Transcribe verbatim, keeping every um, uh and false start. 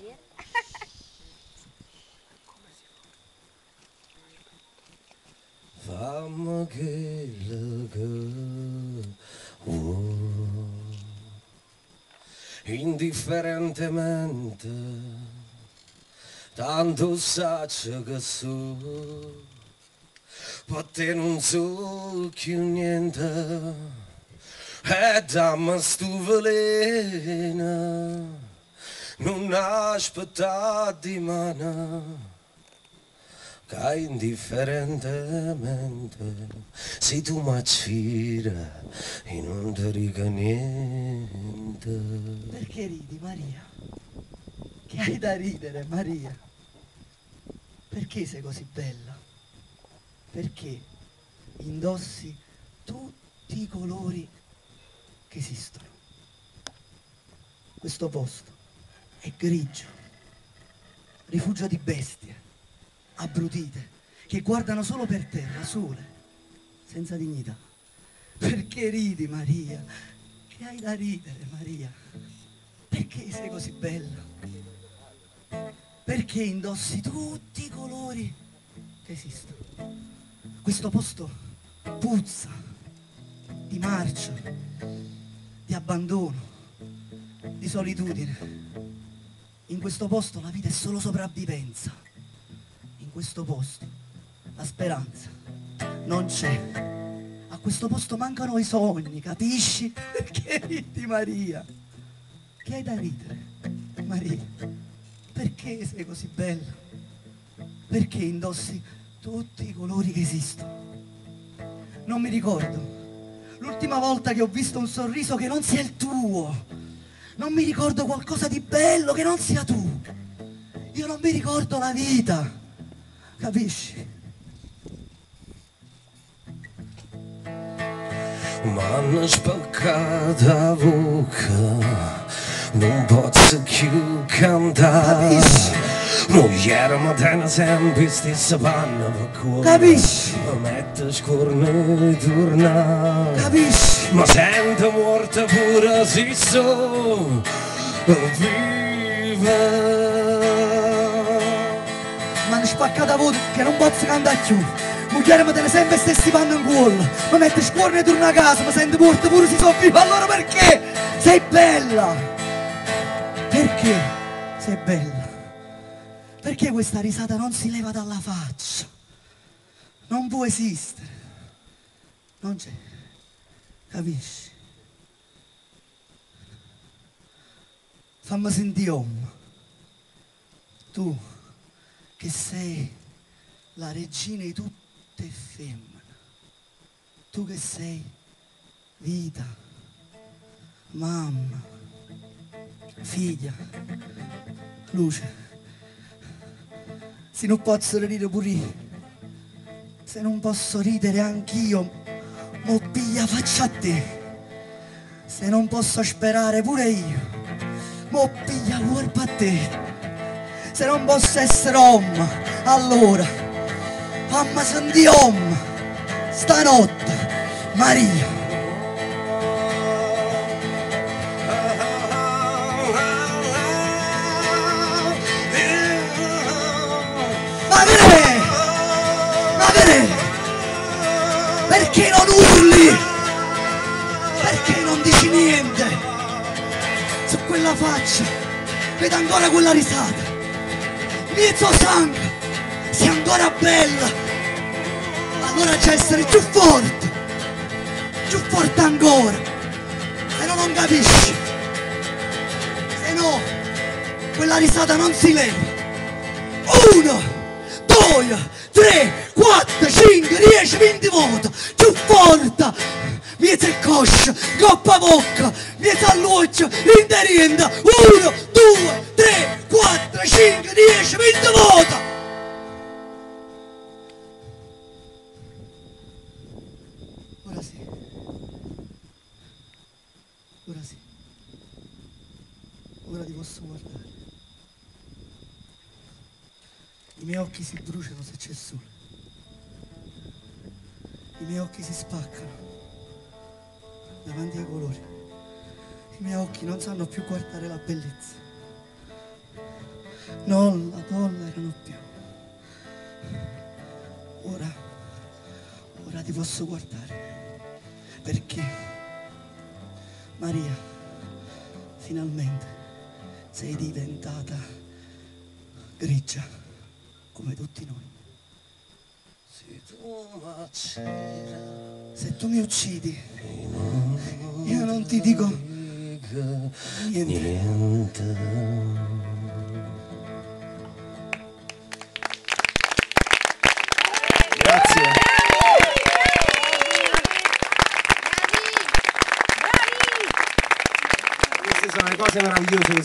dire. Fammi che lo vuoi, indifferentemente, tanto saccio che so, per te non so più niente. E dammi stu veleno, non aspettare di mano, che indifferentemente se tu m'accira e non ti dica niente. Perché ridi, Maria? Che hai da ridere, Maria? Perché sei così bella? Perché indossi tutti i colori che esistono. Questo posto è grigio, rifugio di bestie abbrutite che guardano solo per terra, sole, senza dignità. Perché ridi, Maria? Che hai da ridere, Maria? Perché sei così bella? Perché indossi tutti i colori che esistono? Questo posto puzza di marcio, di abbandono, di solitudine. In questo posto la vita è solo sopravvivenza. In questo posto la speranza non c'è. A questo posto mancano i sogni, capisci? Perché ridi, Maria? Che hai da ridere, Maria? Perché sei così bella? Perché indossi tutti i colori che esistono? Non mi ricordo l'ultima volta che ho visto un sorriso che non sia il tuo. Non mi ricordo qualcosa di bello che non sia tu. Io non mi ricordo la vita, capisci? M'hanno spaccato la bocca, non posso più cantare, capisci? Mogliere mi tiene sempre stessa panna per cuore, capisci? Mi metto a scorno e tornare, capisci? Ma sento morta pure se so viva. Mi hanno spaccato a voce che non posso cantare più, mogliere mi tiene sempre stessa panna in cuore, mi metto a scorno e torno a casa, ma sento morta pure se so viva. Allora perché sei bella? Perché sei bella? Perché questa risata non si leva dalla faccia? Non può esistere. Non c'è. Capisci? Fammi sentire, uomo. Tu, che sei la regina di tutte femmine. Tu che sei vita, mamma, figlia, luce. Se non posso ridere pure io, se non posso ridere anch'io, mo piglia faccia a te. Se non posso sperare pure io, mo piglia corpo a te. Se non posso essere uomo, allora fammi sentire uomo stanotte, Maria. Perché non urli? Perché non dici niente? Su quella faccia vedo ancora quella risata, il tuo sangue sei ancora bella. Allora c'è essere più forte, più forte ancora. Se no non capisci, se no quella risata non si leva. Uno, due, tre, quattro, cinque, dieci, venti volte, più forte, miezza il coscia, coppa bocca, miezza all'occhio, rinda rinda, uno, due, tre, quattro, cinque, dieci, venti volte. Ora sì, ora sì, ora ti posso guardare. I miei occhi si bruciano se c'è sole. I miei occhi si spaccano davanti ai colori. I miei occhi non sanno più guardare la bellezza. non la tollerano più. Ora, ora ti posso guardare, perché Maria, finalmente sei diventata grigia come tutti noi. Se tu m'accidi, se tu mi uccidi, io non ti dico niente. niente. Sono le cose meravigliose.